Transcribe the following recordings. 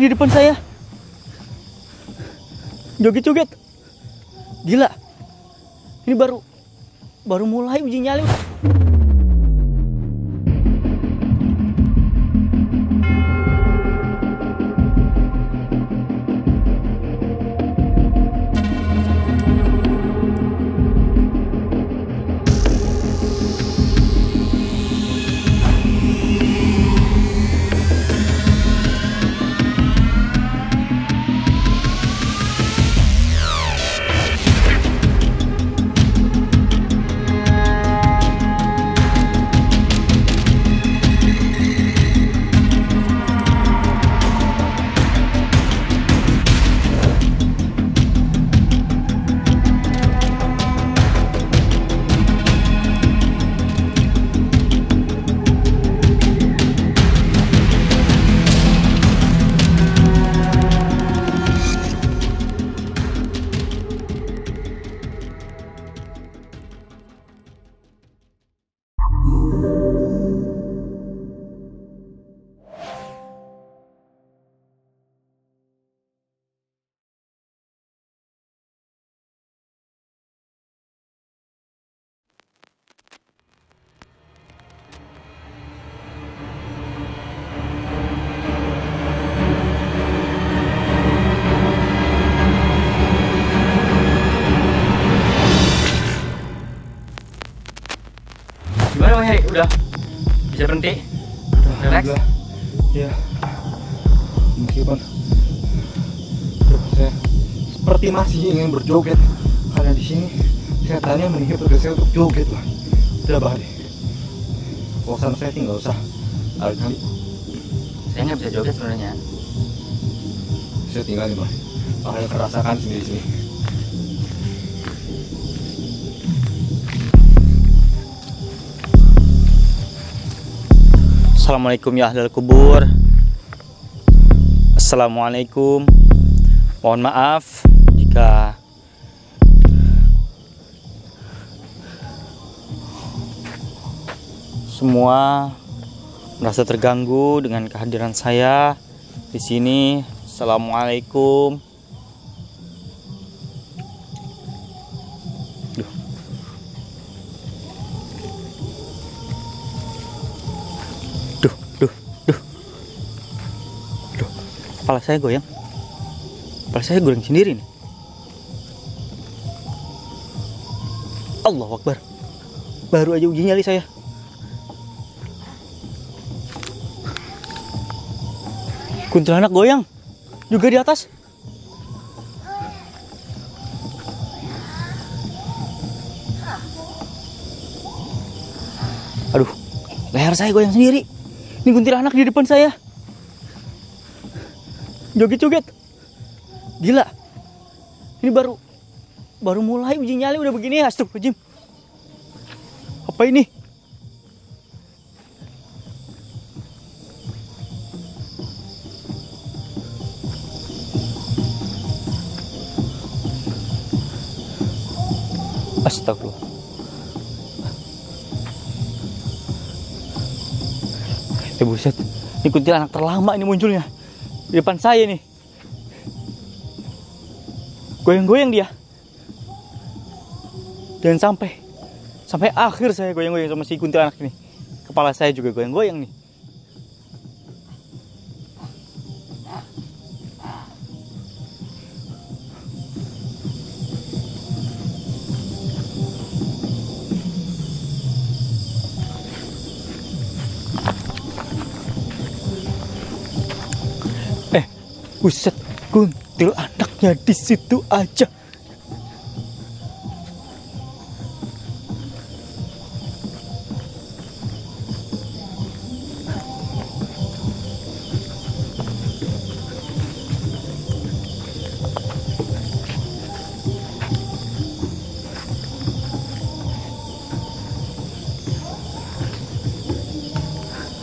di depan saya. Joget-joget. Gila. Ini baru mulai uji nyali. Udah bisa berhenti? Relax? Ya. Meskipun saya seperti masih ingin berjoget karena di sini kesehatannya menghibur saya untuk joget lah. Udah bahaya. Bosan saya sih nggak usah. Alhamdulillah. Saya nggak bisa joget sebenarnya. Saya tinggalin lah. Bahaya kerasakan sendiri sini. Assalamualaikum ya ahlul kubur. Assalamualaikum. Mohon maaf jika semua merasa terganggu dengan kehadiran saya di sini. Assalamualaikum. Kepala saya goyang. Kepala saya goyang sendiri nih. Allahu Akbar. Baru aja uji nyali saya. Kuntilanak goyang juga di atas. Aduh, leher saya goyang sendiri. Ini kuntilanak di depan saya. Joget-joget. Gila. Ini baru mulai uji nyali udah begini. Astagfirullahaladzim. Apa ini? Astagfirullah. Ya buset. Ini kuntilanak terlama ini munculnya. Di depan saya nih. Goyang-goyang dia. Dan sampai akhir saya goyang-goyang sama si kuntilanak ini. Kepala saya juga goyang-goyang nih. Buset, kuntilanaknya di situ aja.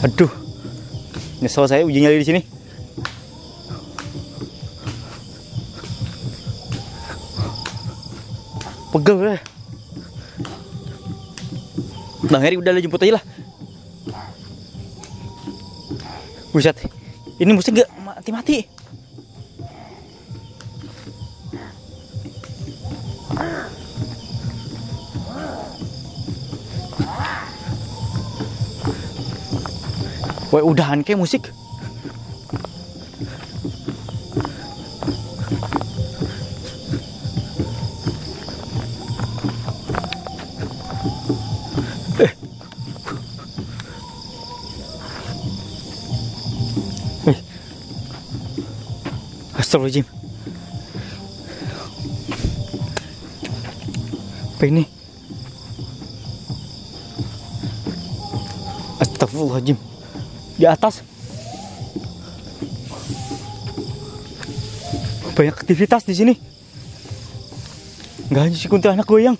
Aduh, nyesel saya uji nyali di sini. Pegel. Bang Heri udah jemput aja lah. Buset. Ini mesti gak mati-mati. Woi, udahan kayak musik. Astagfirullahaladzim. Apa ini? Astagfirullahaladzim. Di atas banyak aktivitas di sini. Nggak hanya si kuntilanak goyang.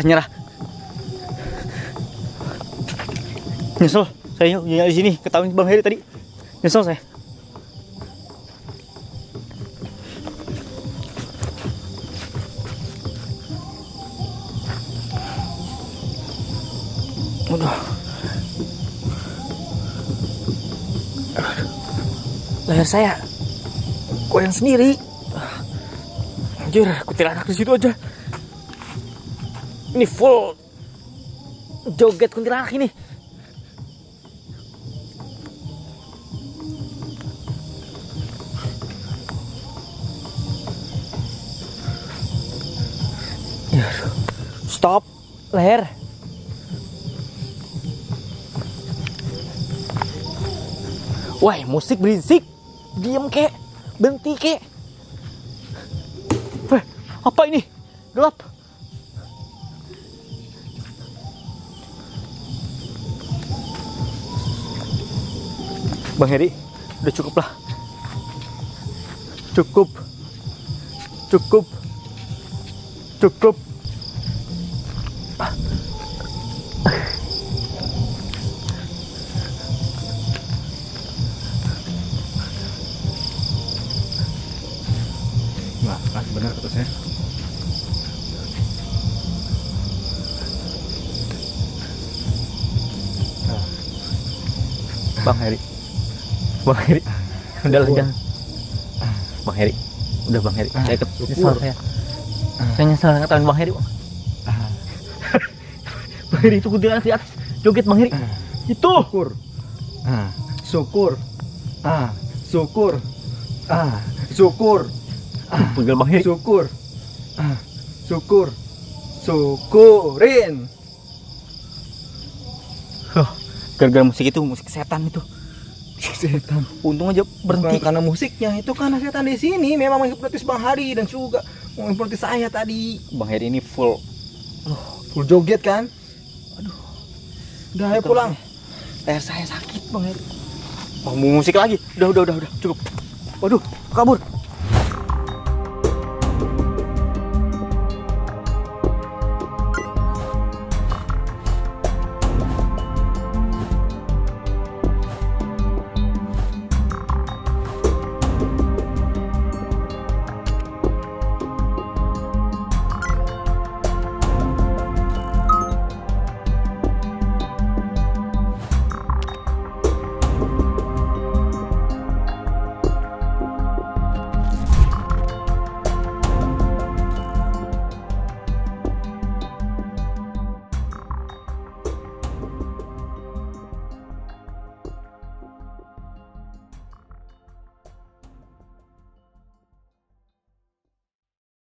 Nyerah. Nyesel saya punya di sini, ketahuan Bang Heri tadi. Nyesel saya. Udah. Leher saya goyang sendiri. Anjir, kuntilanak di situ aja. Ini full joget kuntilanak ini. Stop, leher. Wah, musik berisik. Diam kek, berhenti kek. Apa ini? Gelap. Bang Heri, udah cukup lah. Cukup. Nah, benar kata saya. Bang Heri, udah lah, jangan. Bang Heri, saya nyesel saya. Saya nyesel ngetahuin Bang Heri. Bang Heri itu kuntilanak di atas joget Bang Heri. Itu. Syukur. Panggil Bang Heri. Syukurin. Gara-gara musik itu, musik setan itu. Setan. Untung aja berhenti karena musiknya itu, karena setan di sini memang menghipnotis Bang Hadi dan juga menghipnotis saya tadi. Bang Hadi ini full joget kan? Aduh. Udah, ayo pulang. Leher saya sakit, Bang Hadi. Mau musik lagi. Udah, cukup. Waduh, kabur.